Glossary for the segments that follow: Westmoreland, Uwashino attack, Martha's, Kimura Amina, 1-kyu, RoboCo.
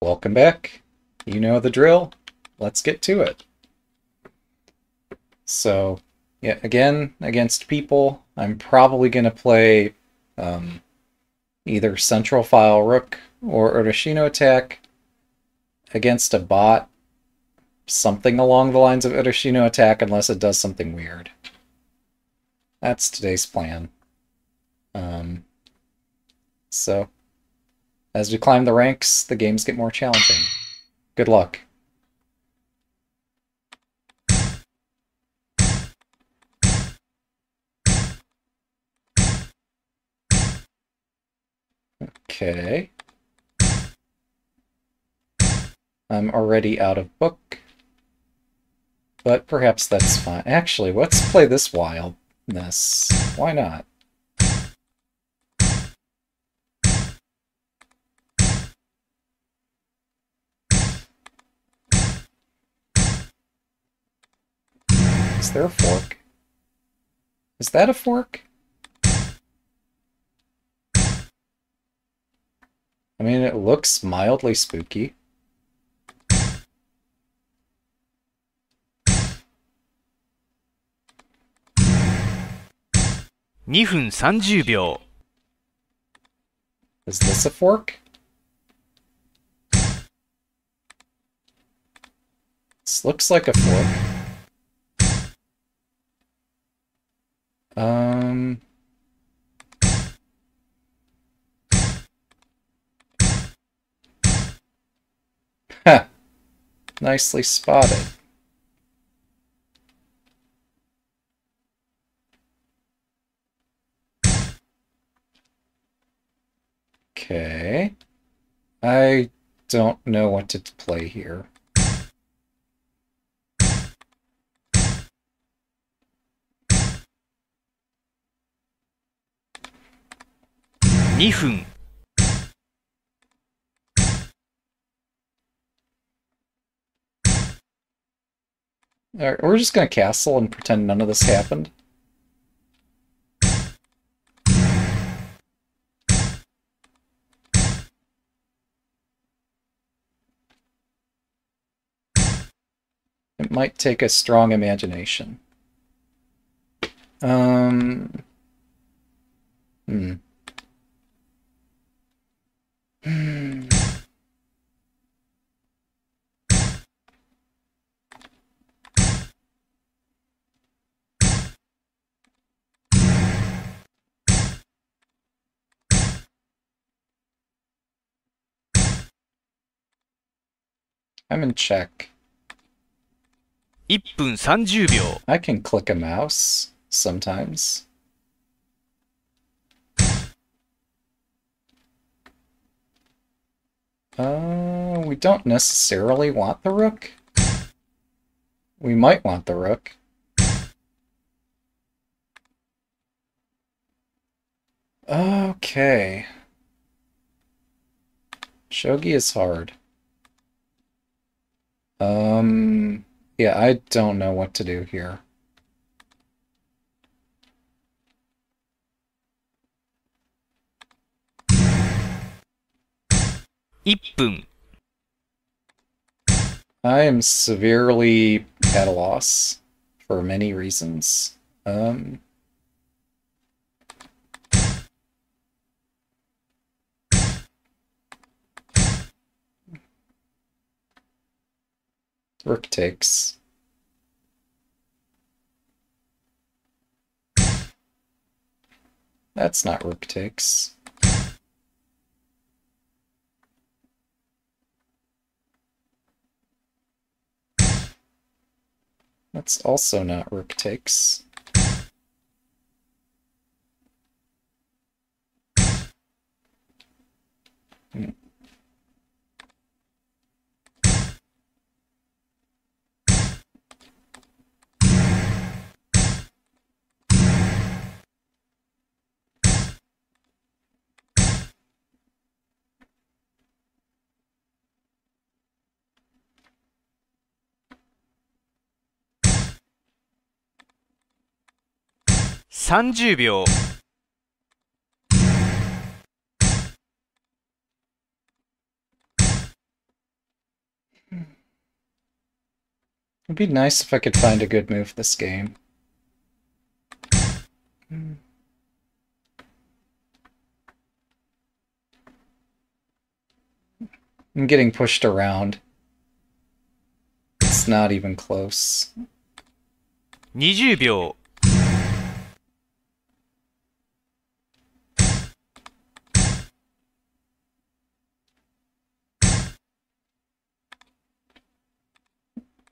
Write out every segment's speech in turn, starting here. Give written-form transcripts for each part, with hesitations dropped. Welcome back. You know the drill. Let's get to it. So, yeah, again, against people, I'm probably going to play either Central File Rook or Uwashino Attack. Against a bot, something along the lines of Uwashino Attack, unless it does something weird. That's today's plan. So, as we climb the ranks, the games get more challenging. Good luck. Okay. I'm already out of book, but perhaps that's fine. Actually, let's play this wildness. Why not? Is there a fork? Is that a fork? I mean, it looks mildly spooky. Is this a fork? This looks like a fork. Huh. Nicely spotted. Okay, I don't know what to play here. Alright, we're just gonna castle and pretend none of this happened. It might take a strong imagination. I'm in check. I can click a mouse sometimes. We don't necessarily want the rook. We might want the rook. Okay. Shogi is hard. Yeah, I don't know what to do here. I am severely at a loss for many reasons. Rook takes. That's not rook takes. That's also not rook takes. It'd be nice if I could find a good move this game. I'm getting pushed around. It's not even close. 20秒.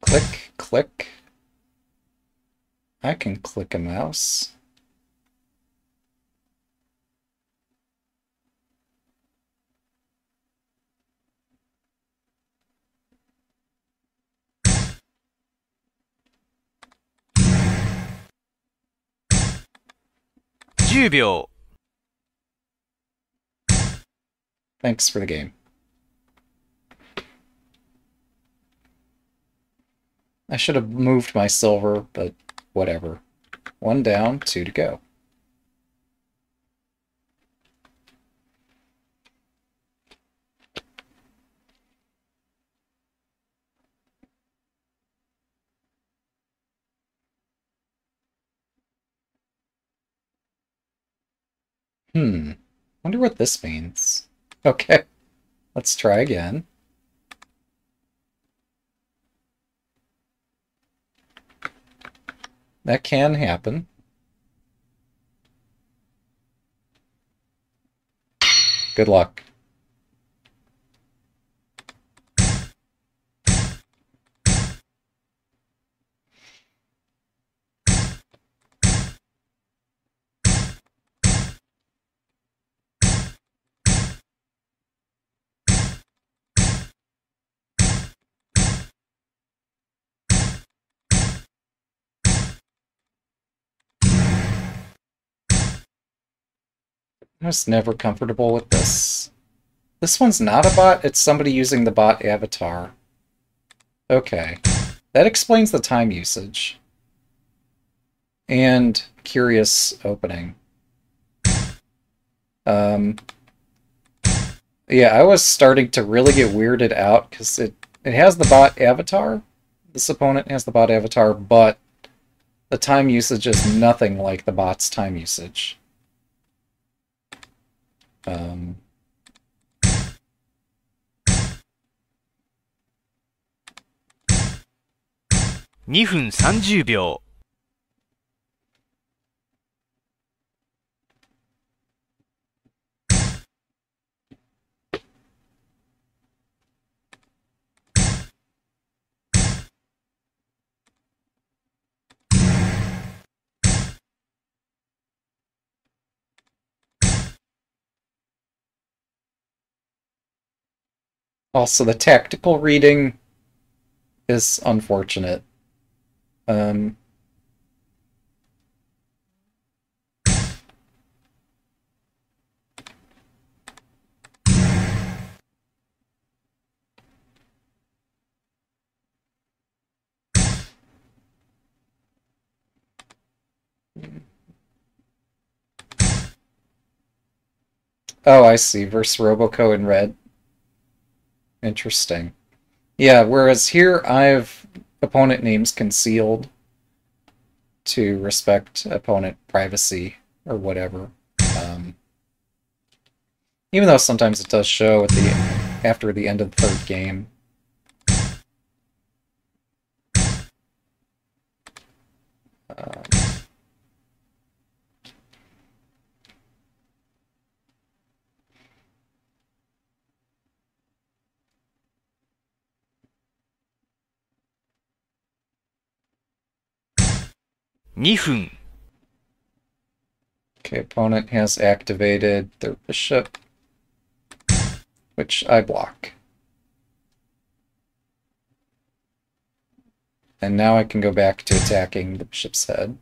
Click, click. I can click a mouse. Thanks for the game. I should have moved my silver, but whatever. 1 down, 2 to go. Wonder what this means. Okay, let's try again. That can happen. Good luck. I was never comfortable with this. This one's not a bot, it's somebody using the bot avatar. Okay. That explains the time usage. And curious opening. Yeah, I was starting to really get weirded out because it has the bot avatar. This opponent has the bot avatar, but the time usage is nothing like the bot's time usage. Also, the tactical reading is unfortunate. Oh, I see. Versus RoboCo in red. Interesting. Yeah, whereas here I have opponent names concealed to respect opponent privacy or whatever. Even though sometimes it does show at the after the end of the third game. Okay, opponent has activated their bishop, which I block. And now I can go back to attacking the bishop's head.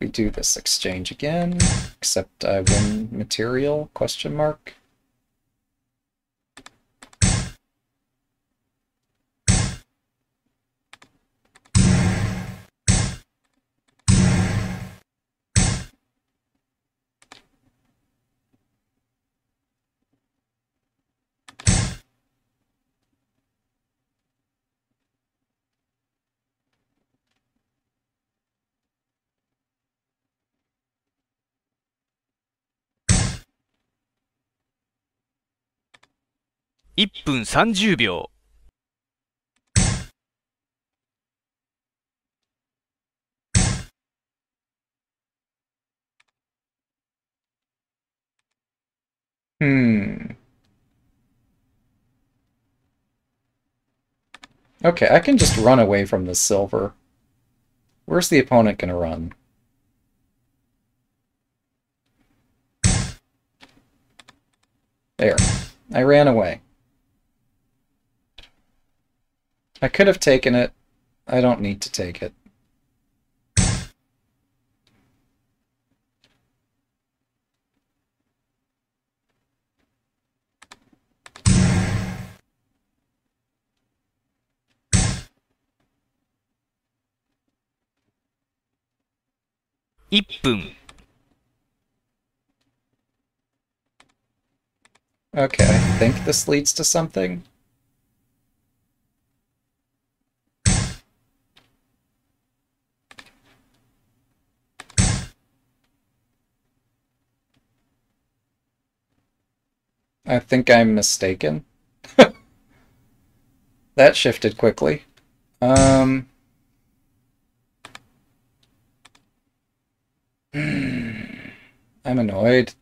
We do this exchange again, except I win material, question mark. 1分30秒。Okay, I can just run away from the silver. Where's the opponent gonna run? There. I ran away. I could have taken it. I don't need to take it. Okay, I think this leads to something. I think I'm mistaken. That shifted quickly. I'm annoyed.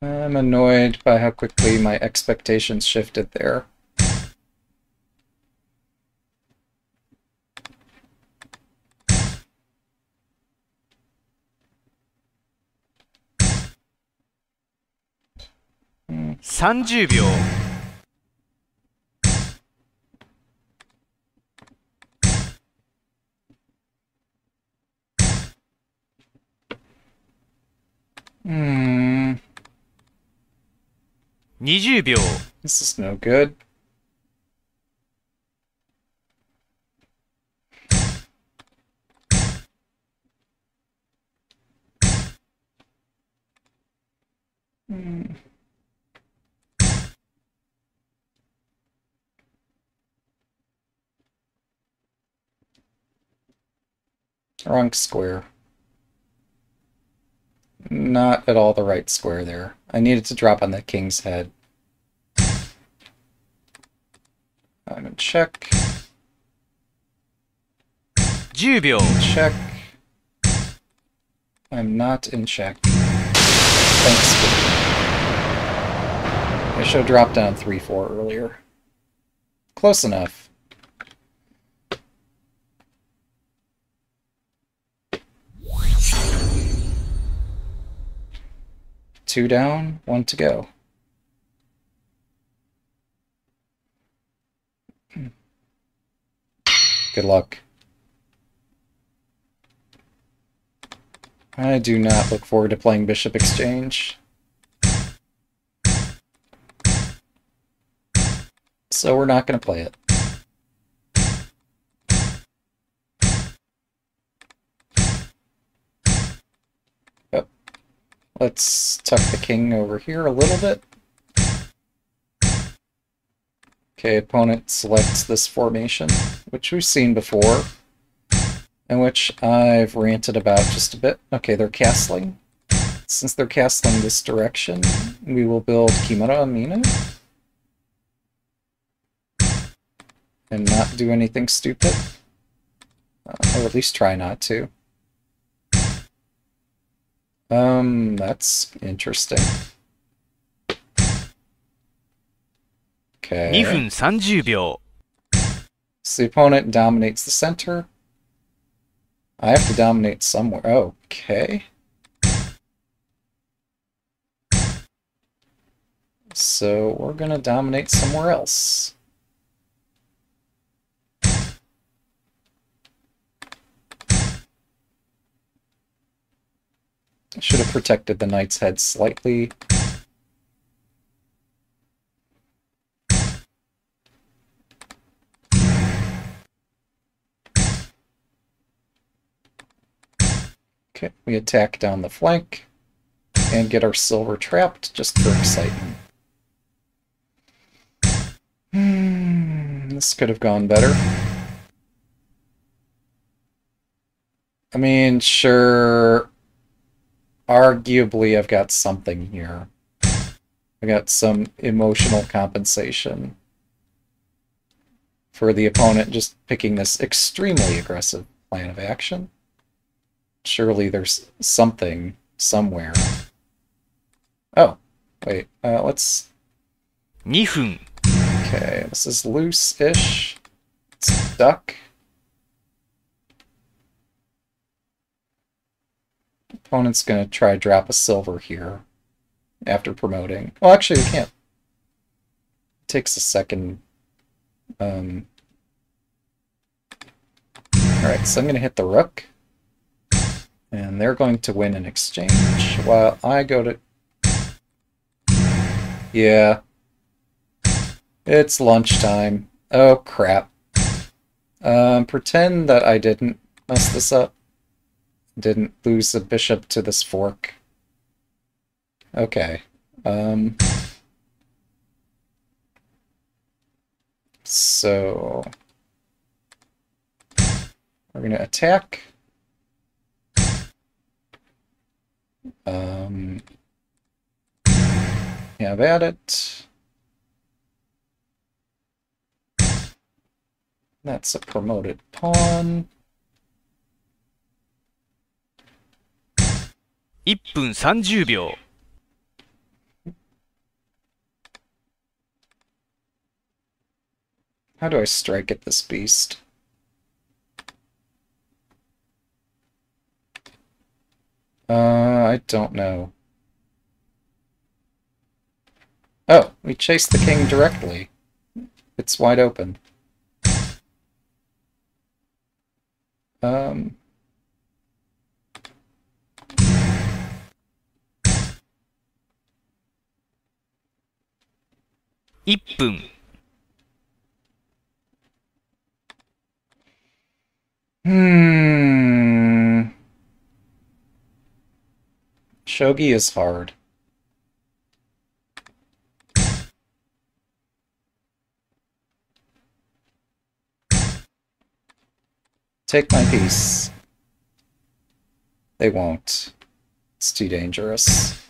I'm annoyed by how quickly my expectations shifted there.30秒。20秒。This is no good. Wrong square. Not at all the right square there. I needed to drop on the king's head. I'm in check. 10秒. Check. I'm not in check. Thanks. I should have dropped down 3-4 earlier. Close enough. Two down, one to go. Good luck. I do not look forward to playing Bishop Exchange. So we're not going to play it. Let's tuck the king over here a little bit. Okay, opponent selects this formation, which we've seen before, and which I've ranted about just a bit. Okay, they're castling. Since they're castling this direction, we will build Kimura Amina. And not do anything stupid. Or at least try not to. That's interesting. Okay. 2分30秒. So the opponent dominates the center. I have to dominate somewhere. Okay. So we're gonna dominate somewhere else. Should have protected the knight's head slightly. Okay, we attack down the flank and get our silver trapped just for excitement. This could have gone better. I mean, sure. arguably I've got something here. I got some emotional compensation for the opponent just picking this extremely aggressive plan of action. Surely there's something somewhere. Oh, wait, let's... 2分. Okay, this is loose-ish. It's duck. Opponent's gonna try drop a silver here after promoting. Well, actually, we can't. It takes a second. Alright, so I'm gonna hit the rook. And they're going to win in exchange while I go to... Yeah. It's lunchtime. Oh, crap. Pretend that I didn't mess this up. Didn't lose a bishop to this fork. Okay. So... we're going to attack. Have at it. That's a promoted pawn. 1分30秒. How do I strike at this beast? I don't know. Oh, we chased the king directly. It's wide open. Shogi is hard. Take my piece. They won't. It's too dangerous.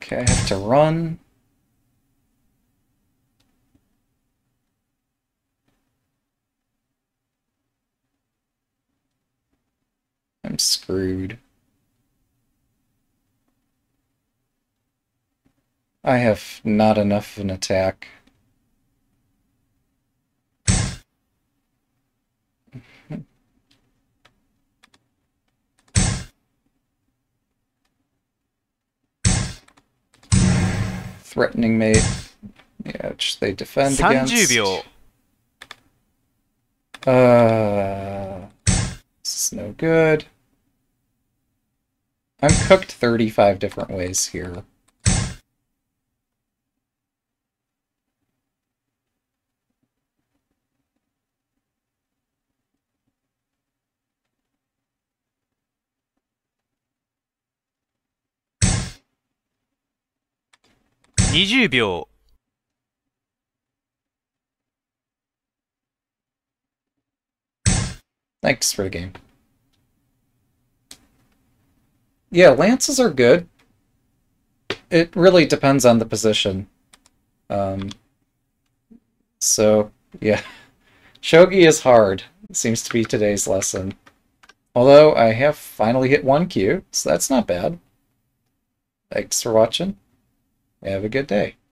Okay, I have to run. I'm screwed. I have not enough of an attack. Threatening mate. Yeah, which they defend against. This is no good. I'm cooked 35 different ways here. Thanks for the game. Yeah, lances are good. It really depends on the position. So, yeah. Shogi is hard, seems to be today's lesson. Although I have finally hit 1Q, so that's not bad. Thanks for watching. Have a good day.